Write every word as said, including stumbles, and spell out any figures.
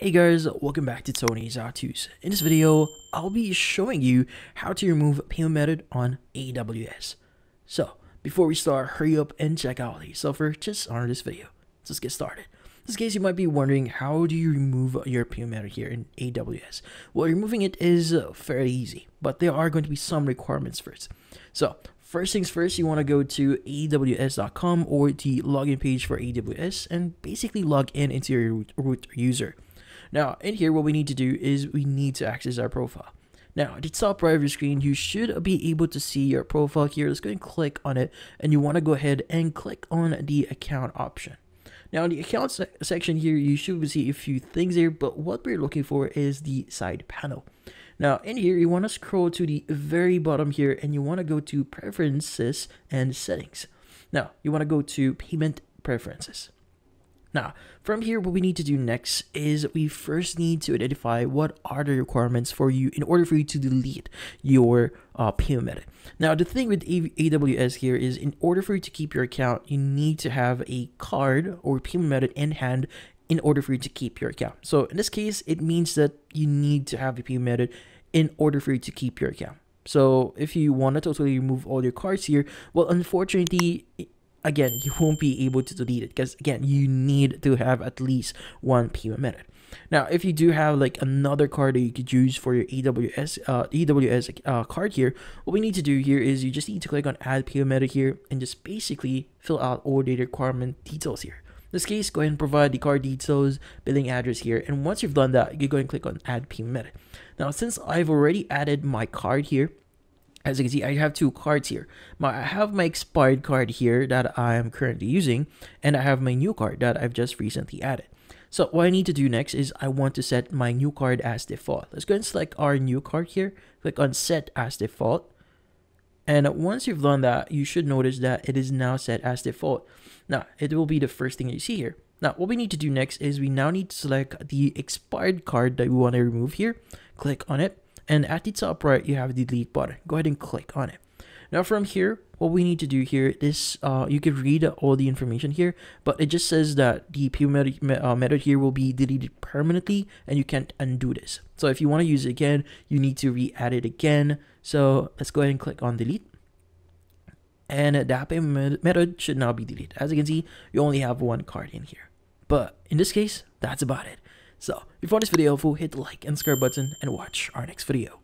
Hey guys, welcome back to Tony's HowTos. In this video, I'll be showing you how to remove payment method on A W S. So, before we start, hurry up and check out the software just under this video. Let's get started. In this case, you might be wondering, how do you remove your payment method here in A W S? Well, removing it is fairly easy, but there are going to be some requirements first. So, first things first, you want to go to A W S dot com or the login page for A W S and basically log in into your root user. Now, in here, what we need to do is we need to access our profile. Now, at the top right of your screen, you should be able to see your profile here. Let's go and click on it, and you want to go ahead and click on the account option. Now, in the account se section here, you should see a few things here, but what we're looking for is the side panel. Now, in here, you want to scroll to the very bottom here, and you want to go to Preferences and Settings. Now, you want to go to Payment Preferences. Now, from here, what we need to do next is we first need to identify what are the requirements for you in order for you to delete your uh, payment method. Now, the thing with A W S here is in order for you to keep your account, you need to have a card or payment method in hand in order for you to keep your account. So in this case, it means that you need to have a payment method in order for you to keep your account. So if you want to totally remove all your cards here, well, unfortunately, again, you won't be able to delete it because, again, you need to have at least one payment method. Now, if you do have like another card that you could use for your A W S uh, A W S uh, card here, what we need to do here is you just need to click on Add Payment Method here and just basically fill out all the requirement details here. In this case, go ahead and provide the card details, billing address here, and once you've done that, you go ahead and click on Add Payment Method. Now, since I've already added my card here, as you can see, I have two cards here. My, I have my expired card here that I am currently using, and I have my new card that I've just recently added. So what I need to do next is I want to set my new card as default. Let's go ahead and select our new card here, click on Set as Default. And once you've done that, you should notice that it is now set as default. Now, it will be the first thing you see here. Now, what we need to do next is we now need to select the expired card that we want to remove here, click on it. And at the top right, you have the delete button. Go ahead and click on it. Now from here, what we need to do here is uh, you can read all the information here, but it just says that the payment method, uh, method here will be deleted permanently and you can't undo this. So if you want to use it again, you need to re-add it again. So let's go ahead and click on delete. And that payment method should now be deleted. As you can see, you only have one card in here. But in this case, that's about it. So, if you found this video helpful, hit the like and subscribe button and watch our next video.